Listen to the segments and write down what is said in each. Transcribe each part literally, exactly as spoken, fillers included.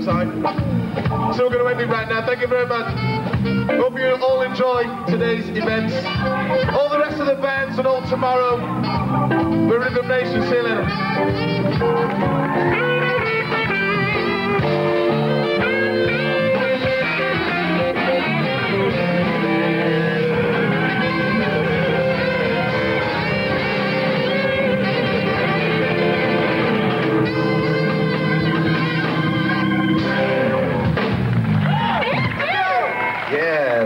I'm sorry. So we're going to wait me right now. Thank you very much. Hope you all enjoy today's events. All the rest of the bands and all tomorrow. We're Rhythm Nation. See you later.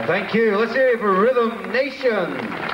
Thank you. Let's hear it for Rhythm Nation.